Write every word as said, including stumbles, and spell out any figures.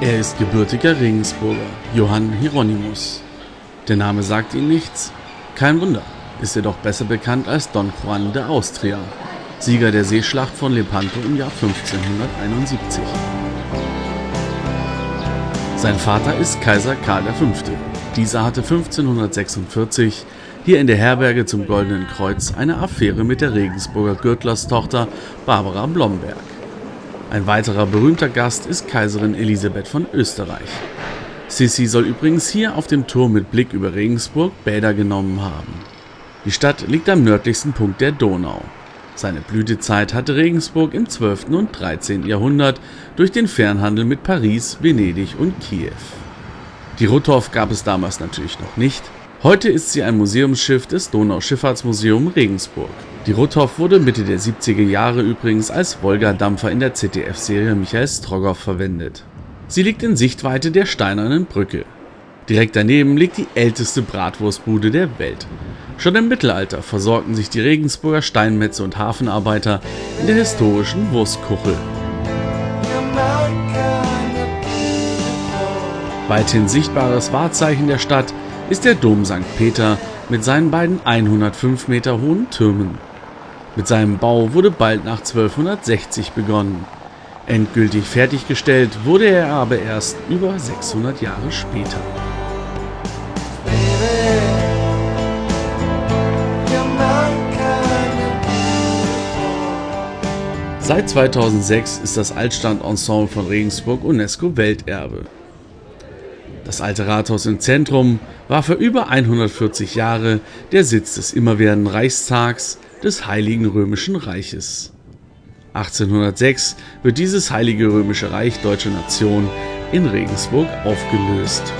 Er ist gebürtiger Regensburger, Johann Hieronymus. Der Name sagt ihm nichts. Kein Wunder, ist er doch besser bekannt als Don Juan de Austria, Sieger der Seeschlacht von Lepanto im Jahr fünfzehnhunderteinundsiebzig. Sein Vater ist Kaiser Karl der Fünfte Dieser hatte fünfzehnhundertsechsundvierzig hier in der Herberge zum Goldenen Kreuz eine Affäre mit der Regensburger Gürtlerstochter Barbara Blomberg. Ein weiterer berühmter Gast ist Kaiserin Elisabeth von Österreich. Sissi soll übrigens hier auf dem Turm mit Blick über Regensburg Bäder genommen haben. Die Stadt liegt am nördlichsten Punkt der Donau. Seine Blütezeit hatte Regensburg im zwölften und dreizehnten Jahrhundert durch den Fernhandel mit Paris, Venedig und Kiew. Die Ruthoff gab es damals natürlich noch nicht. Heute ist sie ein Museumsschiff des Donauschifffahrtsmuseum Regensburg. Die Ruthoff wurde Mitte der siebziger Jahre übrigens als Wolgadampfer in der Z D F-Serie Michael Strogoff verwendet. Sie liegt in Sichtweite der Steinernen Brücke. Direkt daneben liegt die älteste Bratwurstbude der Welt. Schon im Mittelalter versorgten sich die Regensburger Steinmetze und Hafenarbeiter in der historischen Wurstkuchel. Weithin sichtbares Wahrzeichen der Stadt ist der Dom Sankt Peter mit seinen beiden hundertfünf Meter hohen Türmen. Mit seinem Bau wurde bald nach zwölfhundertsechzig begonnen. Endgültig fertiggestellt wurde er aber erst über sechshundert Jahre später. Seit zweitausendsechs ist das Altstadtensemble von Regensburg UNESCO Welterbe. Das Alte Rathaus im Zentrum war für über hundertvierzig Jahre der Sitz des Immerwährenden Reichstags des Heiligen Römischen Reiches. achtzehnhundertsechs wird dieses Heilige Römische Reich Deutscher Nation in Regensburg aufgelöst.